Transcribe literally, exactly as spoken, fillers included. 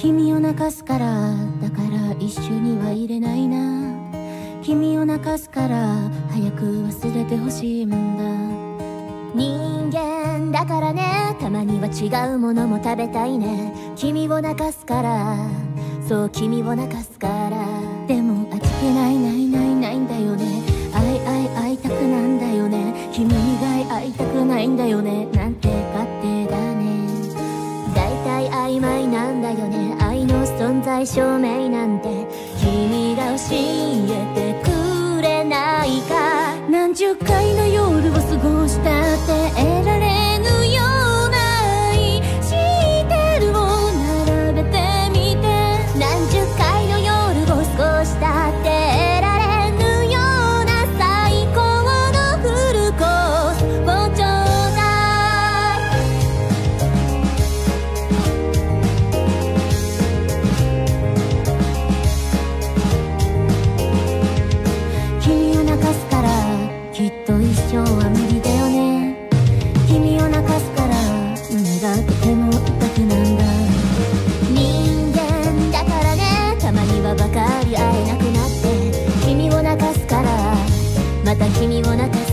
君を泣かすから、だから一緒にはいれないな。君を泣かすから早く忘れてほしいんだ。人間だからね、たまには違うものも食べたいね。君を泣かすから、そう、君を泣かすから。でも味気ないないないないんだよね。会い会い会いたくなんだよね。君以外会いたくないんだよね。なんて勝手だね。だいたい曖昧なんだよね。愛の存在証明なんて君が教えてくれないか。何十回の夜を過ごしたって得られぬような愛。知ってるを並べてみて。何十回の夜を過ごしたって得られぬような最高のフルコースをちょうだい。君を泣かすから、きっと一生は無理だよね。君を泣かすから胸がとても痛くなんだ。人間だからね、たまにはばかり会えなくなって。君を泣かすから、また君を泣かすから。